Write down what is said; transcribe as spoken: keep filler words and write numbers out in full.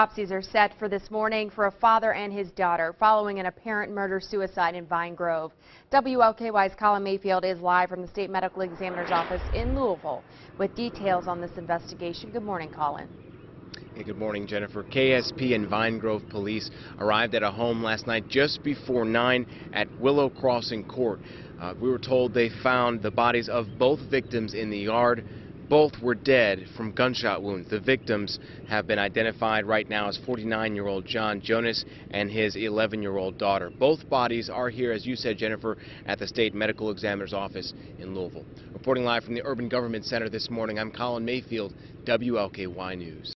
Autopsies are set for this morning for a father and his daughter following an apparent murder-suicide in Vine Grove. W L K Y's Colin Mayfield is live from the State Medical Examiner's Office in Louisville with details on this investigation. Good morning, Colin. Hey, good morning, Jennifer. K S P and Vine Grove police arrived at a home last night just before nine at Willow Crossing Court. Uh, we were told they found the bodies of both victims in the yard. Both were dead from gunshot wounds. The victims have been identified right now as forty-nine-year-old John Jonas and his eleven-year-old daughter. Both bodies are here, as you said, Jennifer, at the State Medical Examiner's Office in Louisville. Reporting live from the Urban Government Center this morning, I'm Colin Mayfield, W L K Y News.